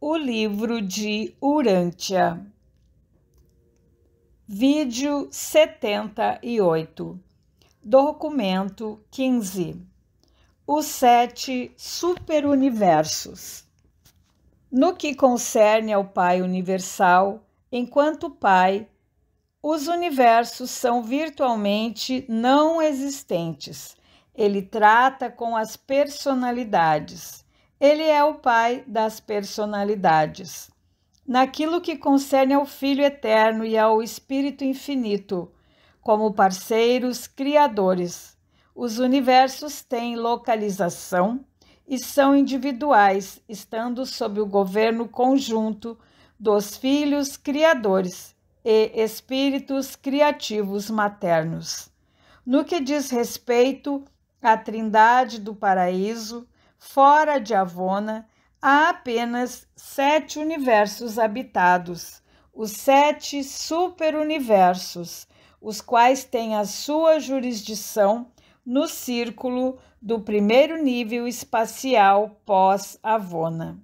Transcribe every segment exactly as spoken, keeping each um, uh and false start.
O livro de Urântia. Vídeo setenta e oito. Documento quinze. Os sete superuniversos. No que concerne ao Pai Universal, enquanto Pai, os universos são virtualmente não existentes. Ele trata com as personalidades. Ele é o Pai das personalidades. Naquilo que concerne ao Filho Eterno e ao Espírito Infinito, como parceiros criadores, os universos têm localização e são individuais, estando sob o governo conjunto dos filhos criadores e espíritos criativos maternos. No que diz respeito à Trindade do Paraíso, fora de Havona, há apenas sete universos habitados, os sete superuniversos, os quais têm a sua jurisdição no círculo do primeiro nível espacial pós-Havona.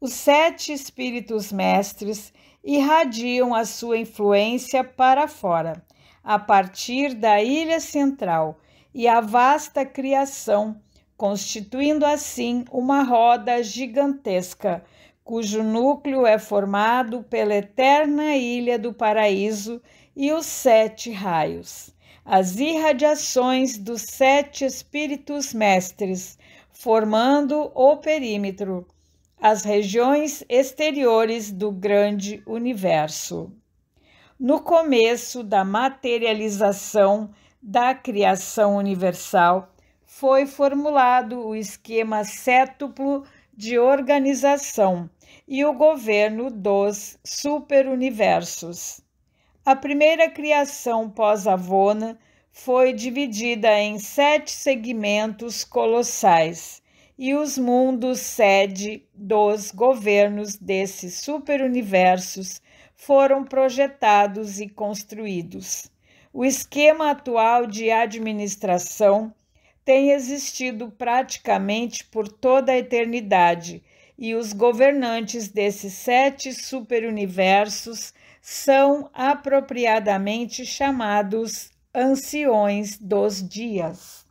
Os sete espíritos mestres irradiam a sua influência para fora, a partir da ilha central e a vasta criação, constituindo assim uma roda gigantesca, cujo núcleo é formado pela eterna ilha do paraíso e os sete raios. As irradiações dos sete espíritos mestres, formando o perímetro, as regiões exteriores do grande universo. No começo da materialização da criação universal, foi formulado o esquema sétuplo de organização e o governo dos superuniversos. A primeira criação pós-Havona foi dividida em sete segmentos colossais e os mundos sede dos governos desses superuniversos foram projetados e construídos. O esquema atual de administração tem existido praticamente por toda a eternidade, e os governantes desses sete superuniversos são apropriadamente chamados anciões dos dias.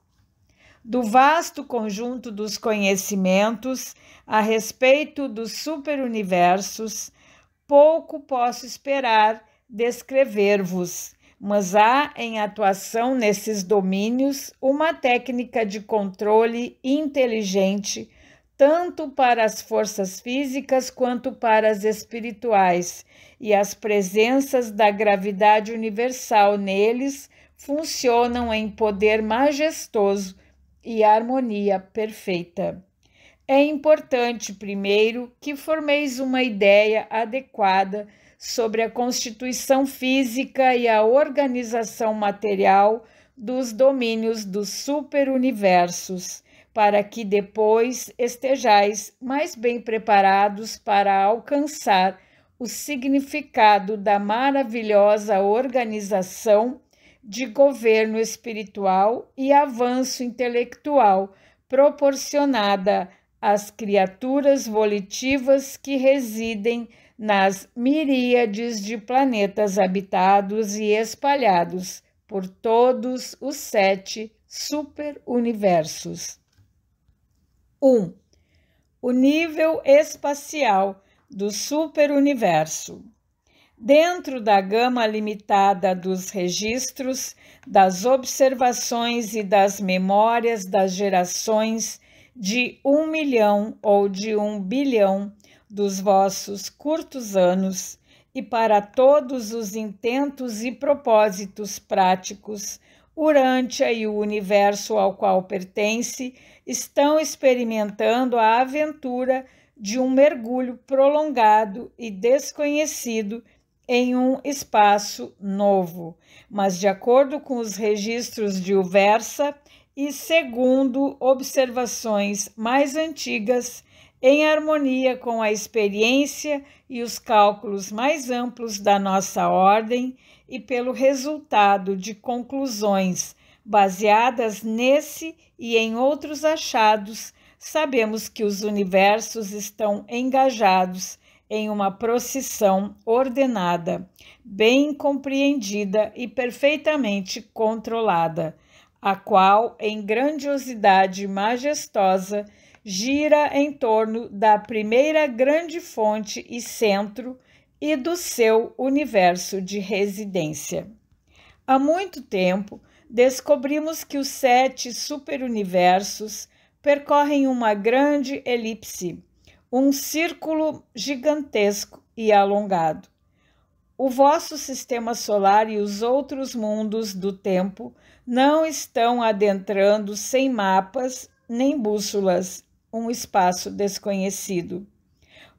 Do vasto conjunto dos conhecimentos a respeito dos superuniversos, pouco posso esperar descrever-vos. Mas há em atuação nesses domínios uma técnica de controle inteligente, tanto para as forças físicas quanto para as espirituais, e as presenças da gravidade universal neles funcionam em poder majestoso e harmonia perfeita. É importante, primeiro, que formeis uma ideia adequada sobre a constituição física e a organização material dos domínios dos superuniversos, para que depois estejais mais bem preparados para alcançar o significado da maravilhosa organização de governo espiritual e avanço intelectual proporcionada às criaturas volitivas que residem nas miríades de planetas habitados e espalhados por todos os sete superuniversos. um. O nível espacial do superuniverso. Dentro da gama limitada dos registros, das observações e das memórias das gerações de um milhão ou de um bilhão, dos vossos curtos anos e para todos os intentos e propósitos práticos, Urântia e o universo ao qual pertence estão experimentando a aventura de um mergulho prolongado e desconhecido em um espaço novo, mas de acordo com os registros de Uversa e segundo observações mais antigas, em harmonia com a experiência e os cálculos mais amplos da nossa ordem e pelo resultado de conclusões baseadas nesse e em outros achados sabemos que os universos estão engajados em uma procissão ordenada, bem compreendida e perfeitamente controlada, a qual, em grandiosidade majestosa, gira em torno da primeira grande fonte e centro e do seu universo de residência. Há muito tempo, descobrimos que os sete superuniversos percorrem uma grande elipse, um círculo gigantesco e alongado. O vosso sistema solar e os outros mundos do tempo não estão adentrando sem mapas nem bússolas um espaço desconhecido.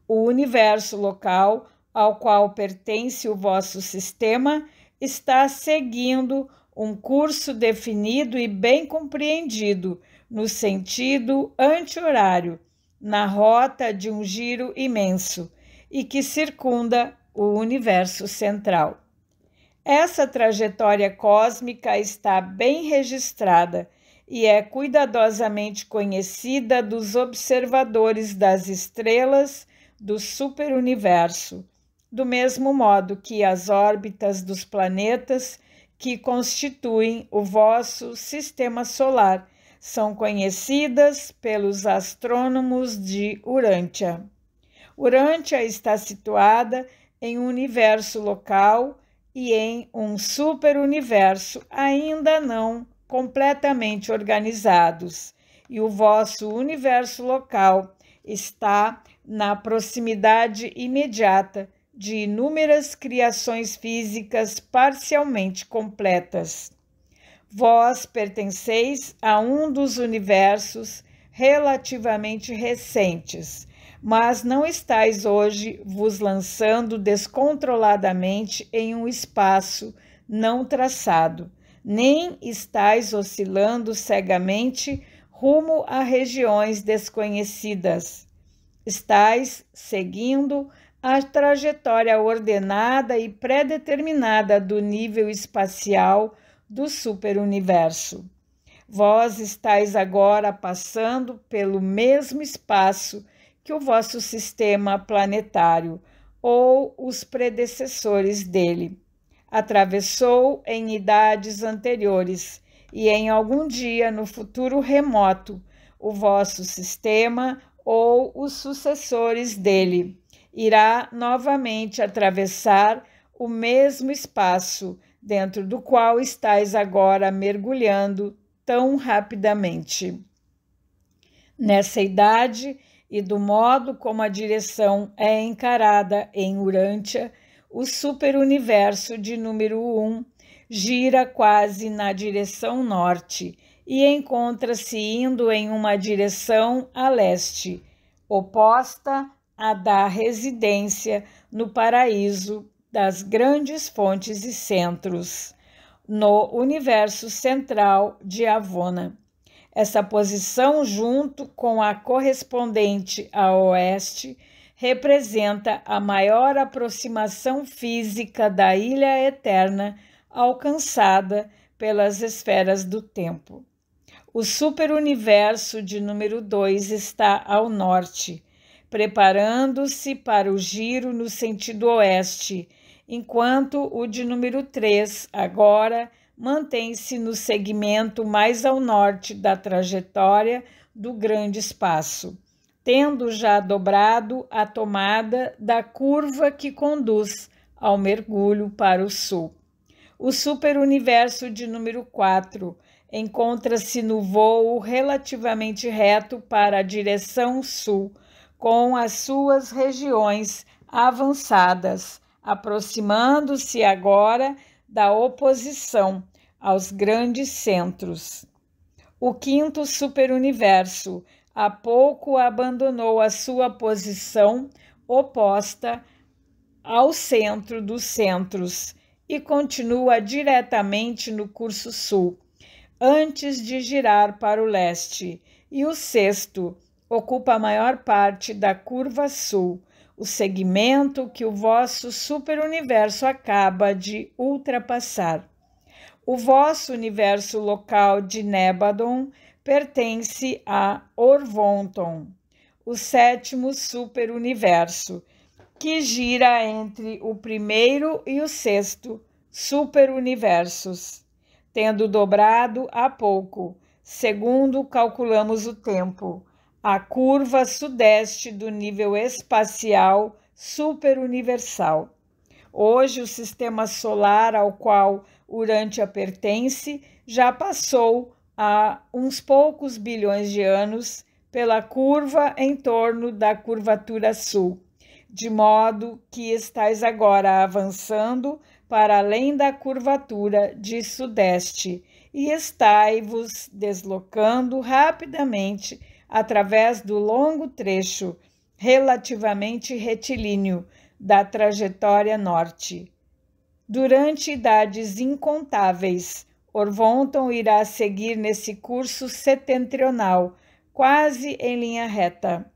O universo local ao qual pertence o vosso sistema está seguindo um curso definido e bem compreendido no sentido anti-horário, na rota de um giro imenso e que circunda o universo central. Essa trajetória cósmica está bem registrada e é cuidadosamente conhecida dos observadores das estrelas do superuniverso, do mesmo modo que as órbitas dos planetas que constituem o vosso sistema solar são conhecidas pelos astrônomos de Urântia. Urântia está situada em um universo local e em um superuniverso ainda não completamente organizados, e o vosso universo local está na proximidade imediata de inúmeras criações físicas parcialmente completas. Vós pertenceis a um dos universos relativamente recentes, mas não estáis hoje vos lançando descontroladamente em um espaço não traçado, nem estáis oscilando cegamente rumo a regiões desconhecidas. Estáis seguindo a trajetória ordenada e pré-determinada do nível espacial do superuniverso. Vós estáis agora passando pelo mesmo espaço que o vosso sistema planetário ou os predecessores dele atravessou em idades anteriores, e em algum dia no futuro remoto o vosso sistema ou os sucessores dele irá novamente atravessar o mesmo espaço dentro do qual estáis agora mergulhando tão rapidamente. Nessa idade e do modo como a direção é encarada em Urântia, o superuniverso de número um gira quase na direção norte e encontra-se indo em uma direção a leste, oposta à da residência no paraíso das grandes fontes e centros, no universo central de Havona. Essa posição, junto com a correspondente a oeste, representa a maior aproximação física da Ilha Eterna alcançada pelas esferas do tempo. O superuniverso de número dois está ao norte, preparando-se para o giro no sentido oeste, enquanto o de número três, agora, mantém-se no segmento mais ao norte da trajetória do grande espaço, tendo já dobrado a tomada da curva que conduz ao mergulho para o sul. O superuniverso de número quatro encontra-se no voo relativamente reto para a direção sul, com as suas regiões avançadas, aproximando-se agora da oposição aos grandes centros. O quinto superuniverso há pouco abandonou a sua posição oposta ao centro dos centros e continua diretamente no curso sul, antes de girar para o leste, e o sexto ocupa a maior parte da curva sul, o segmento que o vosso superuniverso acaba de ultrapassar. O vosso universo local de Nebadon pertence a Orvonton, o sétimo superuniverso, que gira entre o primeiro e o sexto superuniversos, tendo dobrado há pouco, segundo calculamos o tempo, a curva sudeste do nível espacial superuniversal. Hoje, o sistema solar ao qual Urântia pertence já passou há uns poucos bilhões de anos pela curva em torno da curvatura sul, de modo que estás agora avançando para além da curvatura de sudeste e estai-vos deslocando rapidamente através do longo trecho relativamente retilíneo da trajetória norte. Durante idades incontáveis, Orvonton irá seguir nesse curso setentrional, quase em linha reta.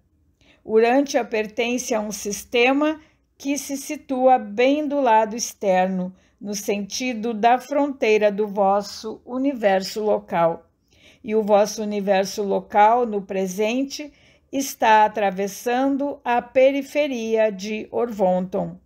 Urântia pertence a um sistema que se situa bem do lado externo, no sentido da fronteira do vosso universo local. E o vosso universo local, no presente, está atravessando a periferia de Orvonton.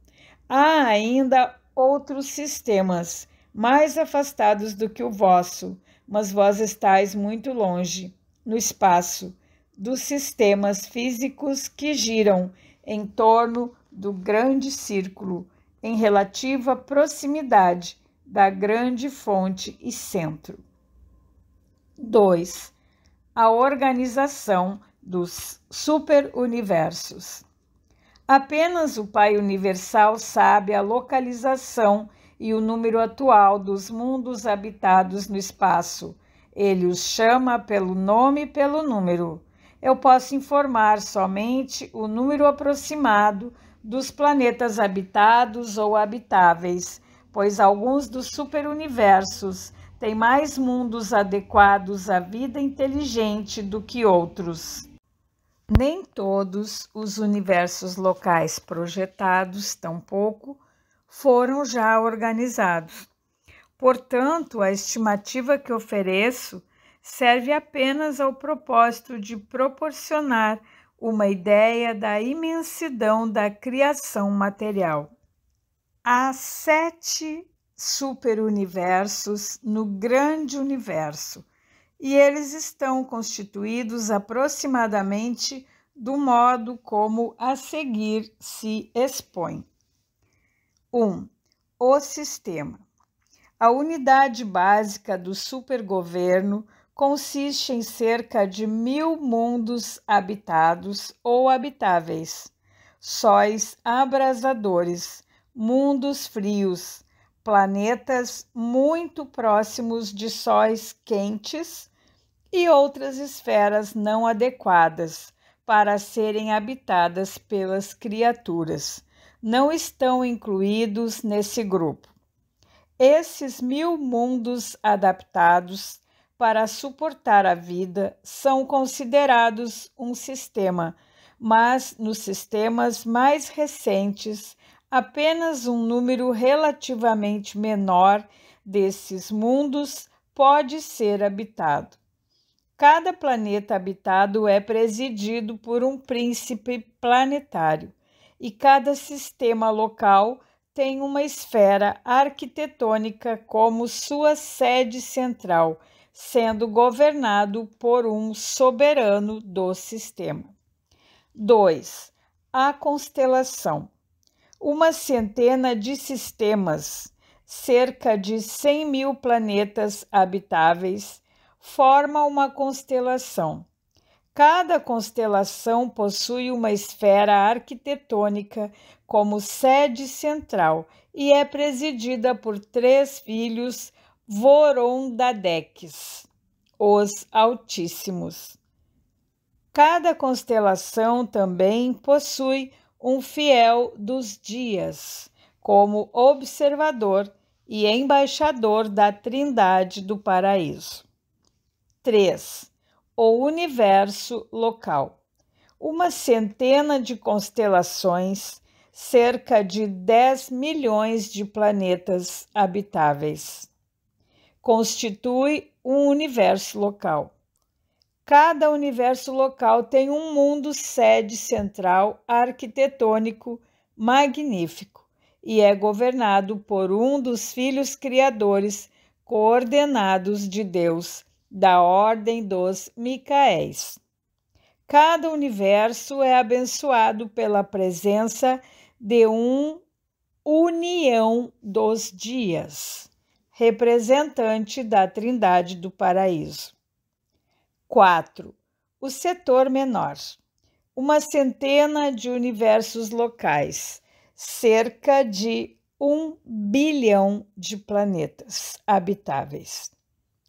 Há ainda outros sistemas, mais afastados do que o vosso, mas vós estáis muito longe, no espaço, dos sistemas físicos que giram em torno do grande círculo, em relativa proximidade da grande fonte e centro. dois. A organização dos superuniversos. Apenas o Pai Universal sabe a localização e o número atual dos mundos habitados no espaço. Ele os chama pelo nome e pelo número. Eu posso informar somente o número aproximado dos planetas habitados ou habitáveis, pois alguns dos superuniversos têm mais mundos adequados à vida inteligente do que outros. Nem todos os universos locais projetados, tampouco, foram já organizados. Portanto, a estimativa que ofereço serve apenas ao propósito de proporcionar uma ideia da imensidão da criação material. Há sete superuniversos no grande universo, e eles estão constituídos aproximadamente do modo como a seguir se expõe. um. O sistema. A unidade básica do supergoverno consiste em cerca de mil mundos habitados ou habitáveis, sóis abrasadores, mundos frios, planetas muito próximos de sóis quentes e outras esferas não adequadas para serem habitadas pelas criaturas. Não estão incluídos nesse grupo. Esses mil mundos adaptados para suportar a vida são considerados um sistema, mas nos sistemas mais recentes, apenas um número relativamente menor desses mundos pode ser habitado. Cada planeta habitado é presidido por um príncipe planetário e cada sistema local tem uma esfera arquitetônica como sua sede central, sendo governado por um soberano do sistema. dois. A constelação. Uma centena de sistemas, cerca de cem mil planetas habitáveis, formam uma constelação. Cada constelação possui uma esfera arquitetônica como sede central e é presidida por três filhos Vorondadeks, os Altíssimos. Cada constelação também possui um fiel dos dias, como observador e embaixador da Trindade do Paraíso. três. O universo local. Uma centena de constelações, cerca de dez milhões de planetas habitáveis, constitui um universo local. Cada universo local tem um mundo sede central arquitetônico magnífico e é governado por um dos filhos criadores coordenados de Deus, da ordem dos Micaéis. Cada universo é abençoado pela presença de um união dos dias, representante da Trindade do Paraíso. quatro. O setor menor. Uma centena de universos locais, cerca de um bilhão de planetas habitáveis.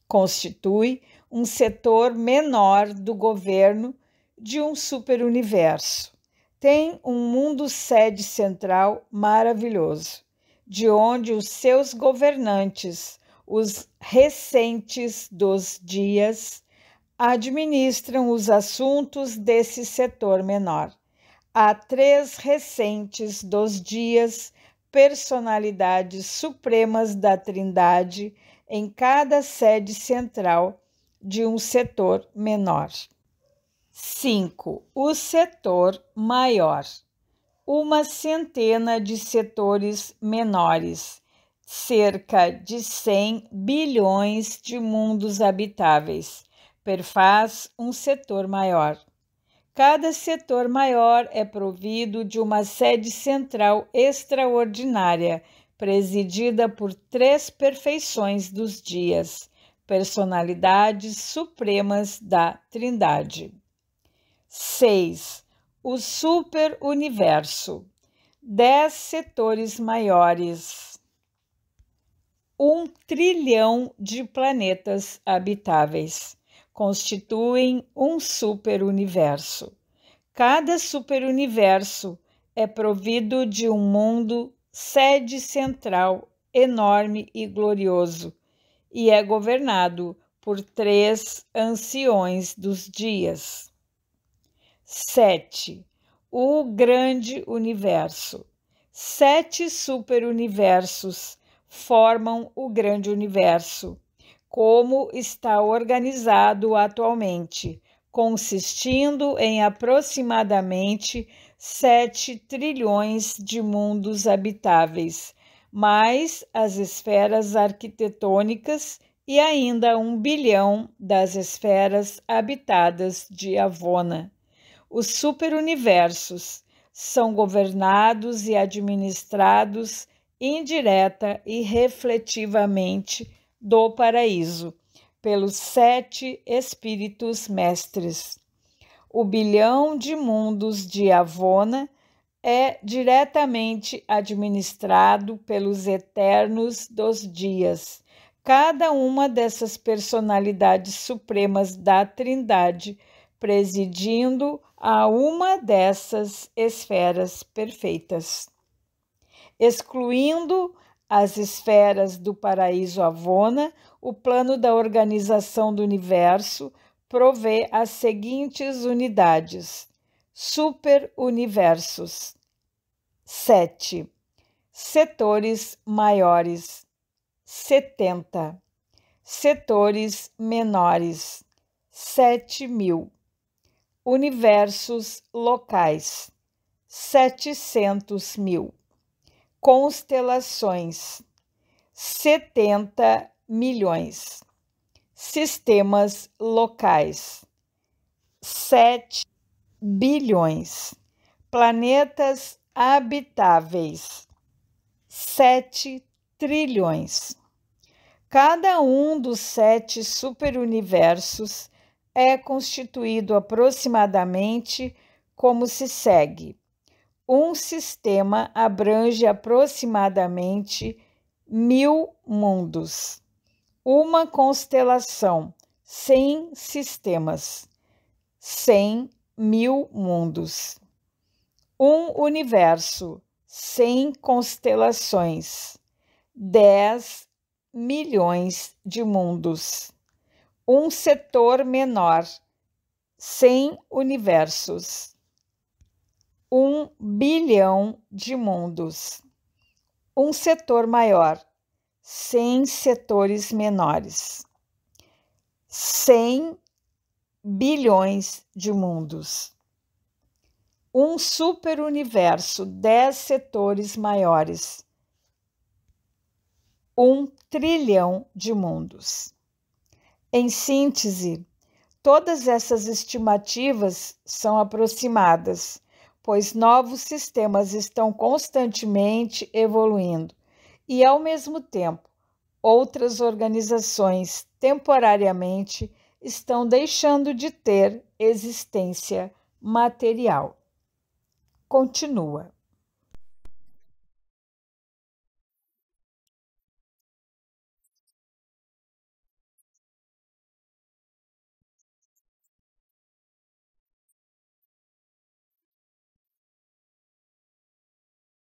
Constitui um setor menor do governo de um superuniverso. Tem um mundo sede central maravilhoso, de onde os seus governantes, os regentes dos dias, administram os assuntos desse setor menor. Há três regentes dos dias, personalidades supremas da Trindade, em cada sede central de um setor menor. cinco. O setor maior. Uma centena de setores menores, cerca de cem bilhões de mundos habitáveis, perfaz um setor maior. Cada setor maior é provido de uma sede central extraordinária, presidida por três perfeições dos dias, personalidades supremas da Trindade. seis. O superuniverso. Dez setores maiores. Um trilhão de planetas habitáveis constituem um superuniverso. Cada superuniverso é provido de um mundo sede central enorme e glorioso e é governado por três anciões dos dias. sete. O grande universo. Sete superuniversos formam o grande universo, como está organizado atualmente, consistindo em aproximadamente sete trilhões de mundos habitáveis, mais as esferas arquitetônicas e ainda um bilhão das esferas habitadas de Havona. Os superuniversos são governados e administrados indireta e reflexivamente do paraíso pelos sete espíritos mestres. O bilhão de mundos de Havona é diretamente administrado pelos eternos dos dias. Cada uma dessas personalidades supremas da Trindade presidindo a uma dessas esferas perfeitas, excluindo as esferas do paraíso Havona. O plano da organização do universo provê as seguintes unidades: superuniversos, sete, setores maiores, setenta, setores menores, sete mil. Universos locais, setecentos mil. Constelações, setenta milhões. Sistemas locais, sete bilhões. Planetas habitáveis, sete trilhões. Cada um dos sete superuniversos é constituído aproximadamente como se segue. Um sistema abrange aproximadamente mil mundos. Uma constelação, cem sistemas, cem mil mundos. Um universo, cem constelações, dez milhões de mundos. Um setor menor, cem universos, um bilhão de mundos. Um setor maior, cem setores menores, cem bilhões de mundos. Um superuniverso, dez setores maiores. Um trilhão de mundos. Em síntese, todas essas estimativas são aproximadas, pois novos sistemas estão constantemente evoluindo e, ao mesmo tempo, outras organizações temporariamente estão deixando de ter existência material. Continua.